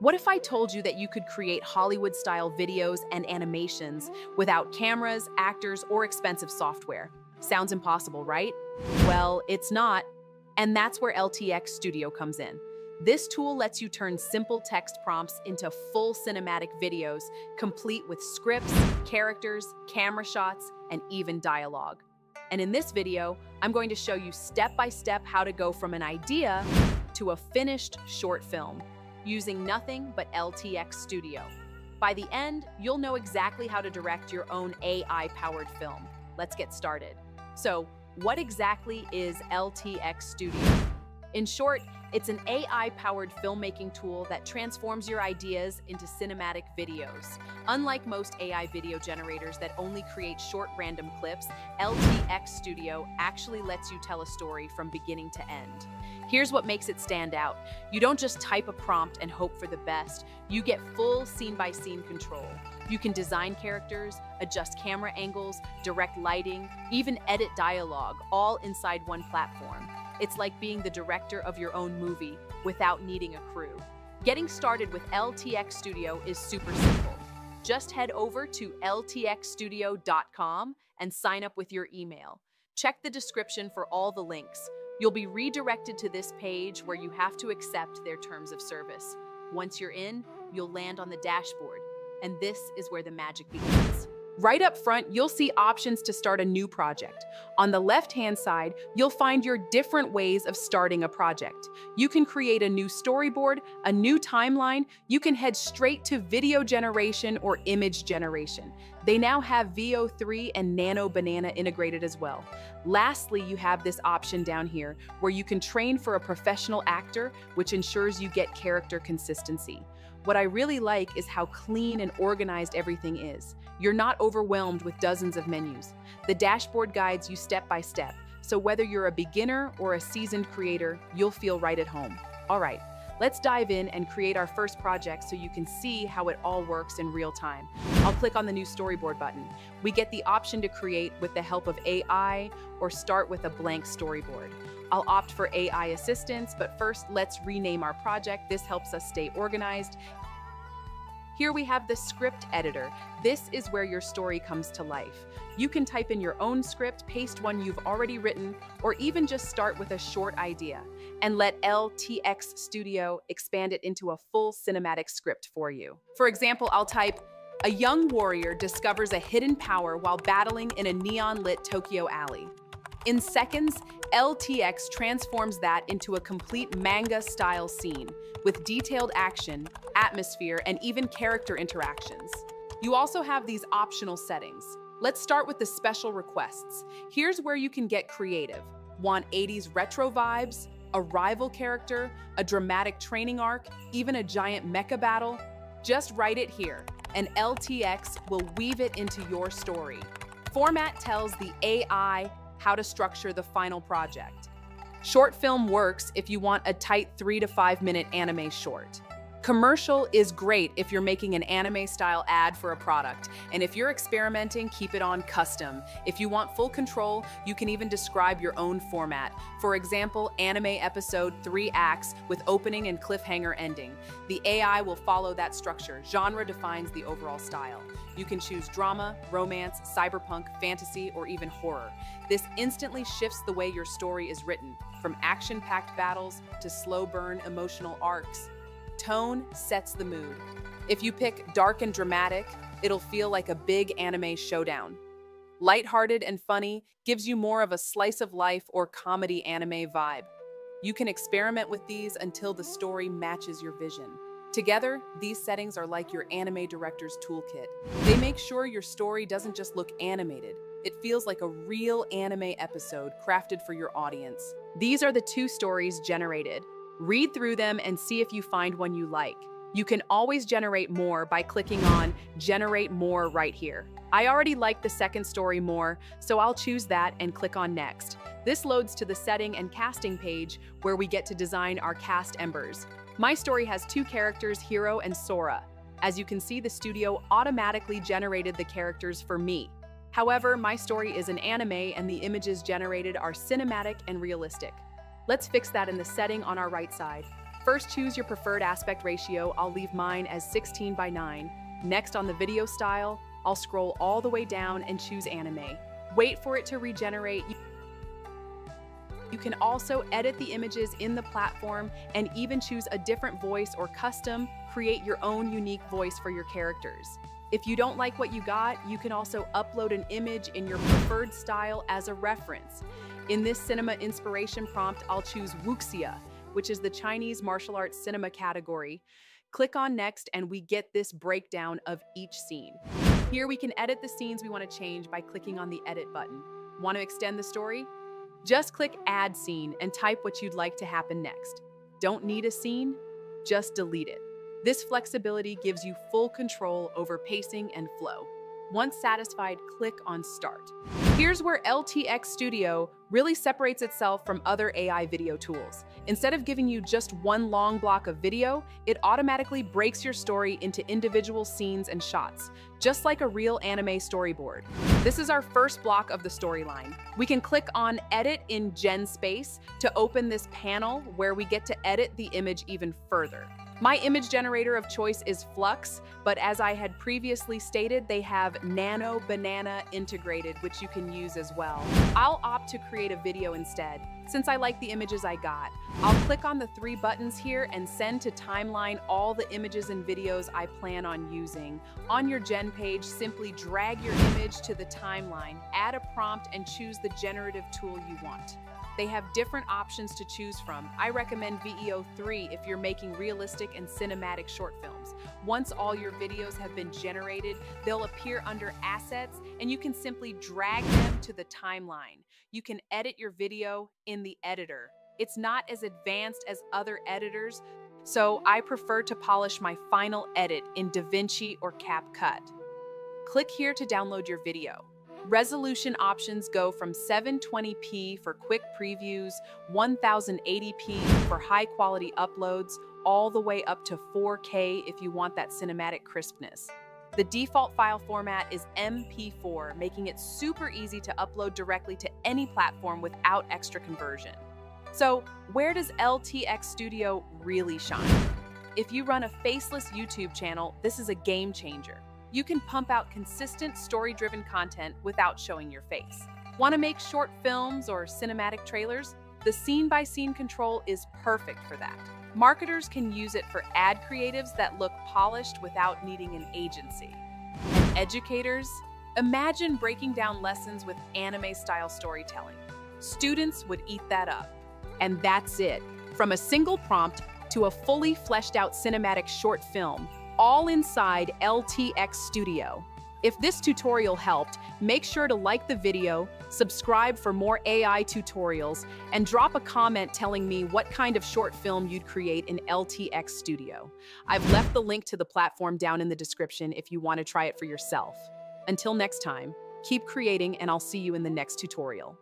What if I told you that you could create Hollywood-style videos and animations without cameras, actors, or expensive software? Sounds impossible, right? Well, it's not. And that's where LTX Studio comes in. This tool lets you turn simple text prompts into full cinematic videos, complete with scripts, characters, camera shots, and even dialogue. And in this video, I'm going to show you step-by-step how to go from an idea to a finished short film using nothing but LTX Studio. By the end, you'll know exactly how to direct your own AI-powered film. Let's get started. So, what exactly is LTX Studio? In short, it's an AI-powered filmmaking tool that transforms your ideas into cinematic videos. Unlike most AI video generators that only create short random clips, LTX Studio actually lets you tell a story from beginning to end. Here's what makes it stand out. You don't just type a prompt and hope for the best. You get full scene-by-scene control. You can design characters, adjust camera angles, direct lighting, even edit dialogue, all inside one platform. It's like being the director of your own movie without needing a crew. Getting started with LTX Studio is super simple. Just head over to ltxstudio.com and sign up with your email. Check the description for all the links. You'll be redirected to this page where you have to accept their terms of service. Once you're in, you'll land on the dashboard, and this is where the magic begins. Right up front, you'll see options to start a new project. On the left-hand side, you'll find your different ways of starting a project. You can create a new storyboard, a new timeline. You can head straight to video generation or image generation. They now have Veo3 and Nano Banana integrated as well. Lastly, you have this option down here where you can train for a professional actor, which ensures you get character consistency. What I really like is how clean and organized everything is. You're not overwhelmed with dozens of menus. The dashboard guides you step by step, so whether you're a beginner or a seasoned creator, you'll feel right at home. All right, let's dive in and create our first project so you can see how it all works in real time. I'll click on the new storyboard button. We get the option to create with the help of AI or start with a blank storyboard. I'll opt for AI assistance, but first let's rename our project. This helps us stay organized. Here we have the script editor. This is where your story comes to life. You can type in your own script, paste one you've already written, or even just start with a short idea and let LTX Studio expand it into a full cinematic script for you. For example, I'll type, "A young warrior discovers a hidden power while battling in a neon-lit Tokyo alley." In seconds, LTX transforms that into a complete manga-style scene with detailed action, atmosphere, and even character interactions. You also have these optional settings. Let's start with the special requests. Here's where you can get creative. Want 80s retro vibes, a rival character, a dramatic training arc, even a giant mecha battle? Just write it here, and LTX will weave it into your story. Format tells the AI how to structure the final project. Short film works if you want a tight 3 to 5 minute anime short. Commercial is great if you're making an anime style ad for a product. And if you're experimenting, keep it on custom. If you want full control, you can even describe your own format. For example, anime episode 3 acts with opening and cliffhanger ending. The AI will follow that structure. Genre defines the overall style. You can choose drama, romance, cyberpunk, fantasy, or even horror. This instantly shifts the way your story is written, from action-packed battles to slow burn emotional arcs. Tone sets the mood. If you pick dark and dramatic, it'll feel like a big anime showdown. Lighthearted and funny gives you more of a slice of life or comedy anime vibe. You can experiment with these until the story matches your vision. Together, these settings are like your anime director's toolkit. They make sure your story doesn't just look animated. It feels like a real anime episode crafted for your audience. These are the 2 stories generated. Read through them and see if you find one you like. You can always generate more by clicking on Generate More right here. I already like the second story more, so I'll choose that and click on Next. This loads to the setting and casting page where we get to design our cast members. My story has 2 characters, Hiro and Sora. As you can see, the studio automatically generated the characters for me. However, my story is an anime and the images generated are cinematic and realistic. Let's fix that in the setting on our right side. First, choose your preferred aspect ratio. I'll leave mine as 16:9. Next, on the video style, I'll scroll all the way down and choose anime. Wait for it to regenerate. You can also edit the images in the platform and even choose a different voice or custom, create your own unique voice for your characters. If you don't like what you got, you can also upload an image in your preferred style as a reference. In this cinema inspiration prompt, I'll choose Wuxia, which is the Chinese martial arts cinema category. Click on next and we get this breakdown of each scene. Here we can edit the scenes we want to change by clicking on the edit button. Want to extend the story? Just click add scene and type what you'd like to happen next. Don't need a scene? Just delete it. This flexibility gives you full control over pacing and flow. Once satisfied, click on start. Here's where LTX Studio really separates itself from other AI video tools. Instead of giving you just one long block of video, it automatically breaks your story into individual scenes and shots, just like a real anime storyboard. This is our first block of the storyline. We can click on Edit in Gen Space to open this panel where we get to edit the image even further. My image generator of choice is Flux, but as I had previously stated, they have Nano Banana integrated, which you can use as well. I'll opt to create a video instead, since I like the images I got. I'll click on the three buttons here and send to timeline all the images and videos I plan on using. On your gen page, simply drag your image to the timeline, add a prompt, and choose the generative tool you want. They have different options to choose from. I recommend Veo3 if you're making realistic and cinematic short films. Once all your videos have been generated, they'll appear under Assets, and you can simply drag them to the timeline. You can edit your video in the editor. It's not as advanced as other editors, so I prefer to polish my final edit in DaVinci or CapCut. Click here to download your video. Resolution options go from 720p for quick previews, 1080p for high-quality uploads, all the way up to 4K if you want that cinematic crispness. The default file format is MP4, making it super easy to upload directly to any platform without extra conversion. So, where does LTX Studio really shine? If you run a faceless YouTube channel, this is a game changer. You can pump out consistent story-driven content without showing your face. Want to make short films or cinematic trailers? The scene-by-scene control is perfect for that. Marketers can use it for ad creatives that look polished without needing an agency. And educators? Imagine breaking down lessons with anime-style storytelling. Students would eat that up. And that's it. From a single prompt to a fully fleshed-out cinematic short film, all inside LTX Studio. If this tutorial helped, make sure to like the video, subscribe for more AI tutorials, and drop a comment telling me what kind of short film you'd create in LTX Studio. I've left the link to the platform down in the description if you want to try it for yourself. Until next time, keep creating and I'll see you in the next tutorial.